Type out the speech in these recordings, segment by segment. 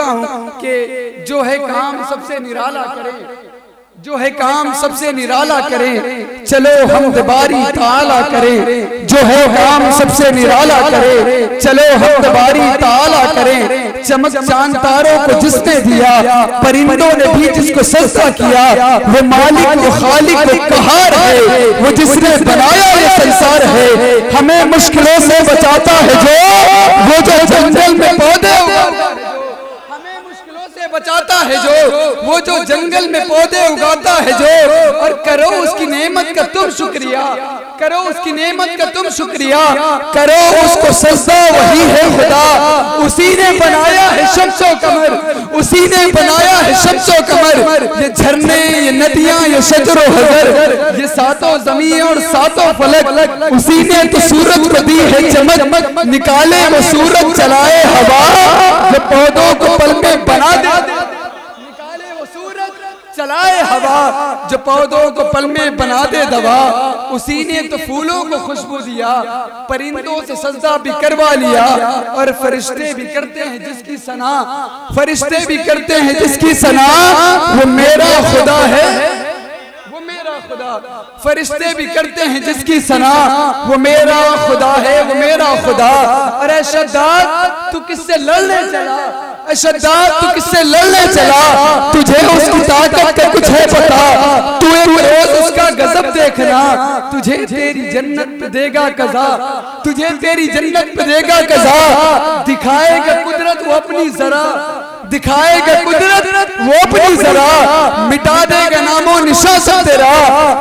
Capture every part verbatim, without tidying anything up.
कि जो है काम सबसे निराला करें, जो है काम सबसे निराला करें, चलो हम बारी ताला करें, जो है काम सबसे निराला करें, चलो हम बारी ताला करें। चमक चांद तारों को जिसने दिया, परिंदों ने भी जिसको सस्ता किया, वो मालिक वो खालिक वो कहार है, वो जिसने बनाया ये संसार है। हमें मुश्किलों से बचाता है जो वो जो जंगल में पौधे बचाता है, जो वो जो जंगल में पौधे उगाता है, जो और करो उसकी नेमत का तुम शुक्रिया, करो उसकी नेमत का तुम शुक्रिया, करो उसको सजदा। वही है खुदा, उसी ने बनाया है शम्स व कमर, उसी ने बनाया है शम्स व कमर। ये झरने, ये नदियाँ, ये शजर व हजर, ये सातों ज़मीन और सातों फलक, उसी ने तो सूरज को दी है चमक। निकाले वो सूरज चलाए हवा, जो पौधों को पल में बना दे, चलाए हवा, जो पौधों को पल में बना दे दवा। उसी ने तो फूलों को खुशबू दिया, परिंदों से सजदा भी करवा लिया, और फरिश्ते भी करते हैं जिसकी सना, फरिश्ते भी करते हैं जिसकी सना, वो मेरा खुदा है, वो मेरा खुदा। फरिश्ते भी करते हैं जिसकी सना, वो मेरा खुदा है, वो मेरा खुदा। अरे शद्दाद तू किससे लड़ने चला, शद्दाद तू किससे लड़ने चला, तुझे उसकी ताकत का कुछ है पता, तू रोज उसका गजब देखना। तुझे तेरी जन्नत पे देगा कजा, तुझे तेरी जन्नत पे देगा कजा, दिखाएगा कुदरत वो अपनी जरा, दिखाएगा कुदरत वो अपनी जरा, मिटा देगा नामो निशा सब तेरा,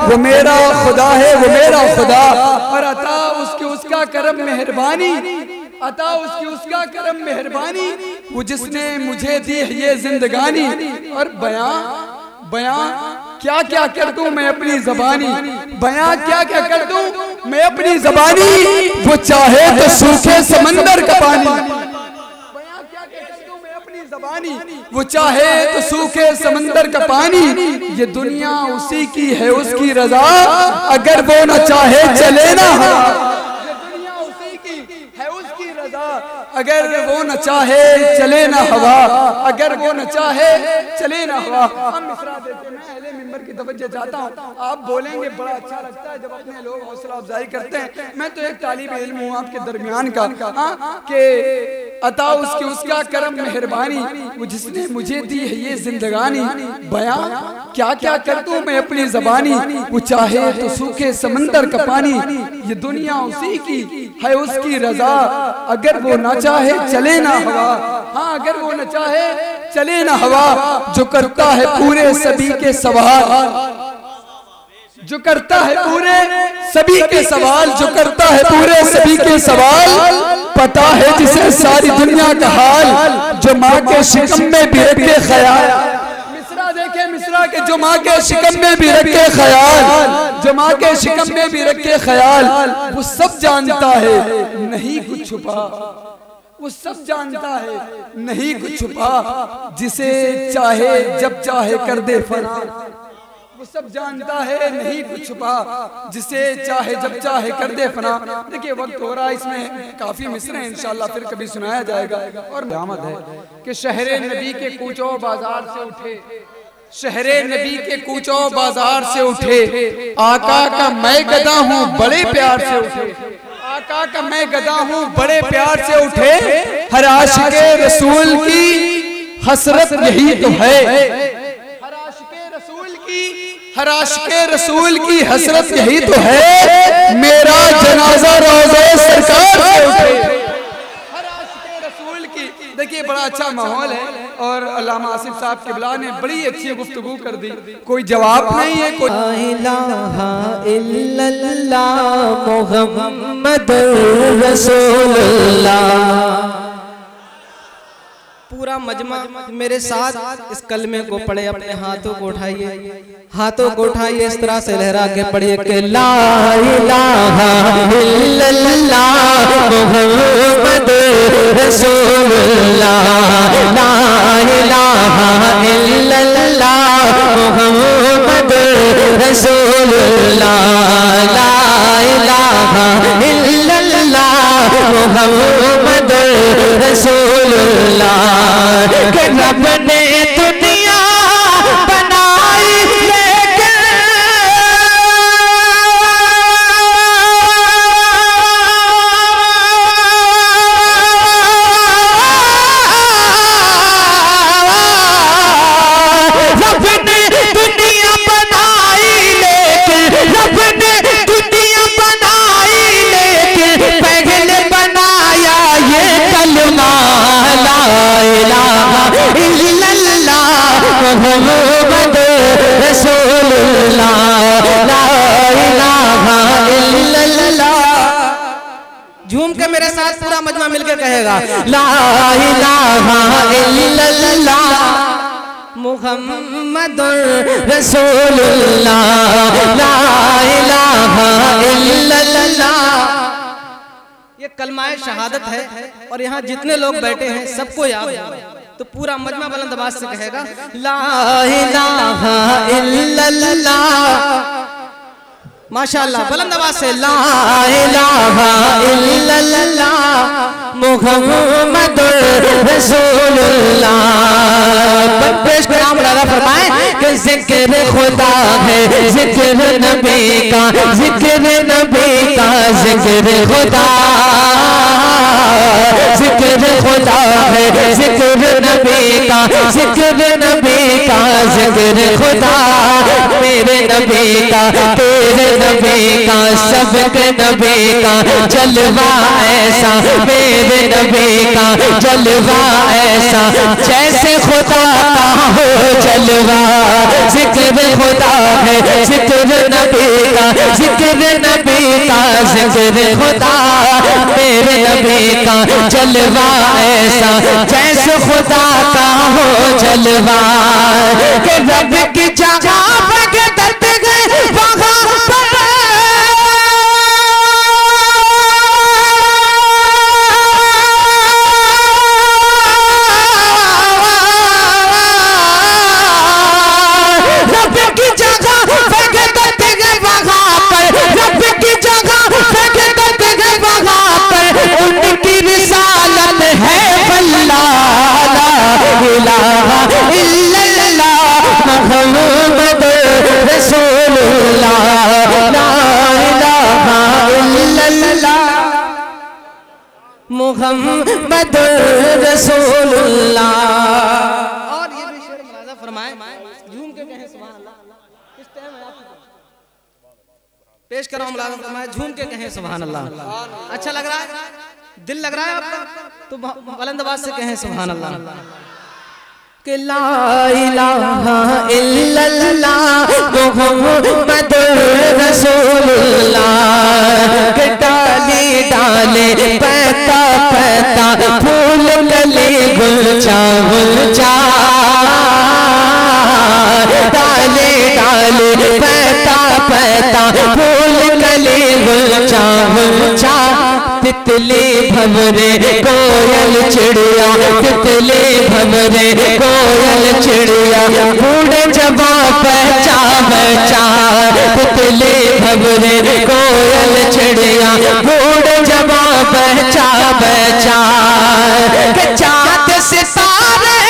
वो मेरा खुदा है, वो मेरा खुदा। और अता उसकी उसका करम मेहरबानी, अता उसकी उसका करम मेहरबानी, वो जिसने मुझे दी है ये जिंदगानी। और बयां बयां क्या क्या कर दूं मैं अपनी जबानी, बयां क्या क्या कर दूं मैं अपनी जबानी, वो चाहे तो सूखे समंदर का पानी, बयां क्या क्या कर दूं मैं अपनी जबानी, वो चाहे तो सूखे समंदर का पानी। ये दुनिया उसी की है उसकी रजा, अगर वो ना चाहे चले ना, अगर वो न चाहे चले ना हवा, अगर वो न चाहे चले ना हवा। हम मिसरा देते हैं, अहले मिंबर की तवज्जो चाहता हूँ। आप बोलेंगे, बड़ा अच्छा लगता है जब अपने लोग हौसला अफजाई करते हैं। मैं तो एक तालिब इल्म हूँ आपके दरमियान का, कि अता उसकी उसका करम मेहरबानी, वो जिसने मुझे दी है ये जिंदगानी, बयां क्या क्या कर दूं मैं अपनी जबानी, वो चाहे तो सूखे समंदर का पानी। ये दुनिया उसी की है उसकी रजा, अगर वो ना चाहे चले ना हवा, हाँ अगर वो ना चाहे चले ना हवा। जो करता है पूरे सभी के सवाल, जो करता है पूरे सभी के सवाल, जो करता है पूरे सभी के सवाल, पता है जिसे सारी दुनिया का हाल, जो माँ के शिकम में भी रखे ख्याल, मिसरा देखे मिसरा के, जो माँ के शिकम में भी रखे ख्याल, जो माँ के शिकम में भी रखे ख्याल, वो सब जानता है नहीं कुछ छुपा, वो सब जानता है नहीं कुछ छुपा, जिसे चाहे जब चाहे कर दे फना, वो सब जानता है नहीं कुछ छुपा, जिसे चाहे जब चाहे कर दे फना। देखिए वक्त हो रहा है, इसमें काफी मिसरे इंशाल्लाह फिर कभी सुनाया जाएगा। और आमद है कि शहरे नबी के कूचों बाजार से उठे, शहरे नबी के कूचों बाजार से उठे, आका का मैं गदा हूँ बड़े प्यार से उठे, आका का मैं गदा हूँ बड़े प्यार से उठे, हर आशिके रसूल की हसरत यही तो है, हर आशिक़े रसूल की हसरत यही तो है, मेरा जनाजा रोज़े सरकार से उठे, हर आशिक़े रसूल की। देखिए बड़ा अच्छा माहौल है, और अल्लामा आसिफ साहब किबला ने बड़ी अच्छी गुफ्तगू कर दी, कोई जवाब नहीं है, कोई ला इलाहा इल्लल्लाह मुहम्मदुर रसूलुल्लाह। पूरा मजमा मेरे साथ इस कलमे को पढ़े, अपने हाथों को उठाइए, हाथों को उठाइए, इस तरह से लहरा के पढ़िए कि ला इलाहा इल्लल्लाह मुहम्मदुर रसूलुल्लाह, ला इलाहा इल्लल्लाह मुहम्मदुर रसूलुल्लाह, ला इलाहा इल्लल्लाह मुहम्मदुर रसूलुल्लाह। रब ने दुनिया बनाई लेकिन रब ने दुनिया बनाई लेकिन रब ने दुनिया बनाई लेकिन पहले बनाया ये कलमा ला इलाहा इल्लल्लाह मुहम्मद रसूलुल्लाह ला इलाहा इल्लल्लाह। झूम के मेरे साथ पूरा मजमा मिलकर कहेगा ला इलाहा इल्लल्लाह मुहम्मद रसूलुल्लाह ला इलाहा इल्लल्लाह। ये कलमाए शहादत है और यहाँ जितने लोग बैठे हैं सबको याद तो पूरा मजमा बुलंद आवाज से कहेगा ला इलाहा इल्लल्लाह। माशाल्लाह बुलंद आवाज से ला इलाहा इल्लल्लाह मुहम्मदुर रसूलुल्लाह। जिक्र खुदा है जिक्र नबी का जिक्र नबी का जिक्र खुदा जिक्र खुदा है जिक्र नबी का जिक्र नबी का जिक्र खुदा मेरे नबी का तेरे नबी का सबके नबी का जलवा ऐसा मेरे नबी का जलवा ऐसा जैसे खुदा का हो जलवा जिक्र खुदा है जिक्र नबी का जिक्र नबी का जिक्र खुदा मेरे नबी का जलवा ऐसा जैसे खुदा का हो जलवा के रब की जगह बगदत गए वहाँ मुहम्मद रसूलुल्लाह। और ये भी शेर मुलाजा फरमाएं झूम के कहें सुभान अल्लाह। इस टाइम है आपको पेश कर रहा हूं मुलाजा फरमाएं झूम के कहें सुभान अल्लाह। अच्छा लग रहा है दिल लग रहा है आपका तो बुलंद आवाज से कहें सुभान अल्लाह के ला इलाहा इल्लल्लाह मुहम्मदुर रसूलुल्लाह। डाले पता पता फूल गले गुलचा गुलचा डाले डाले पता पता फूल गले गुलचा गुलचा तितली भंवरे कोयल चिड़िया तितली भंवरे कोयल चिड़िया बूढ़े जबा पहचा बचा तितली भंवरे कोयल चिड़िया बूढ़े जबा पहचा बचा चाँद सितारे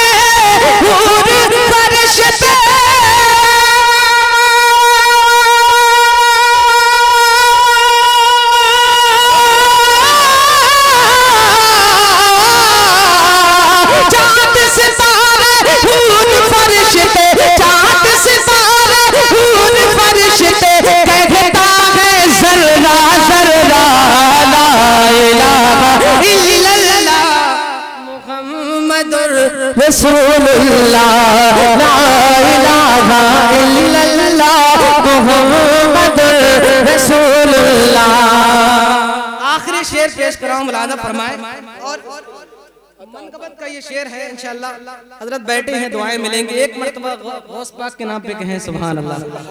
रसूलुल्लाह ला इलाहा इल्लल्लाह मुहम्मदुर रसूलुल्लाह। आखिरी शेर पेश कर रहा हूं मुलाज़ा फरमाएं और मनकबत का ये शेर है इंशाअल्लाह हजरत बैठे हैं दुआएं मिलेंगी। एक मरतबा गौस पाक के नाम पे कहें सुभान अल्लाह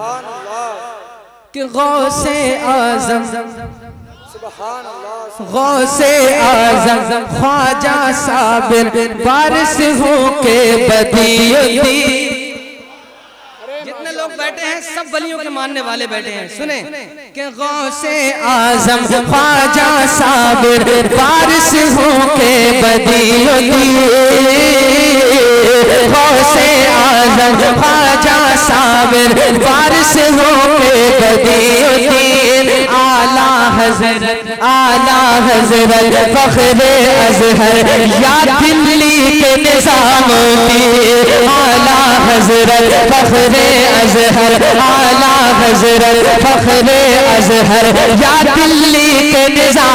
कि गौसे आज़म गौसे आज़म ख्वाजा साबिर बारिश हो के बदियती। जितने लोग बैठे हैं सब वलियों के मानने वाले बैठे हैं सुने कि गौसे आज़म ख्वाजा साबिर बारिश हो के बदियती फारस होके बदीउद्दीन आला हज़रत आला हज़रत फख़रे अज़हर या दिल्ली के निज़ामुद्दीन आला हज़रत फख़रे अज़हर आला हज़रत फख़रे अज़हर या दिल्ली के निज़ामुद्दीन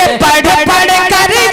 के पढ़ पढ़ कर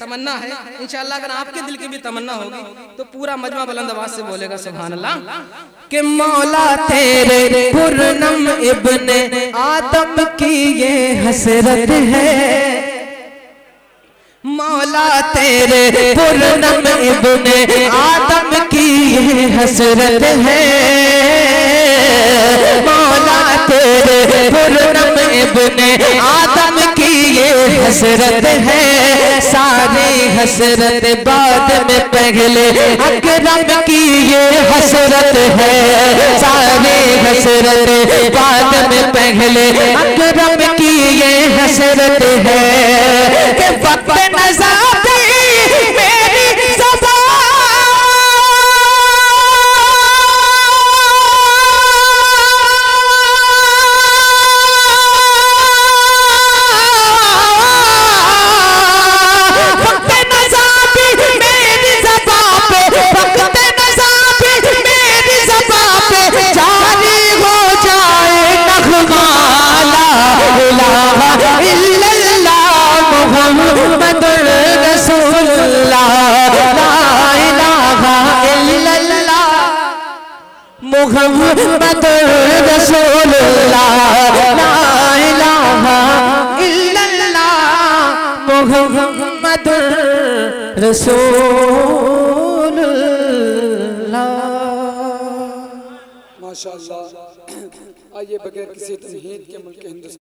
तमन्ना है, इंशाअल्लाह अगर आपके दिल की भी तमन्ना होगी तो पूरा मजमा बुलंद आवाज से बोलेगा सुभान अल्लाह के मौला तेरे पुरनम इब्ने आदम की ये हसरत है, मौला तेरे पुरनम इब्ने आदम की ये हसरत है, मौला तेरे पुरनम इब्ने आदम की ये हसरत है, सारी हसरत बाद में पहले अकरम की ये हसरत है, सारी हसरत बाद में पहले अकरम की ये हसरत है के वक्त नज़ाती मेरी ज़बा मोहम्मद रसूलुल्लाह ला इलाहा इल्लल्लाह मोहम्मद रसूलुल्लाह। माशाअल्लाह, आइए बगैर किसी तमहीद के मुल्क हिंदुस्तान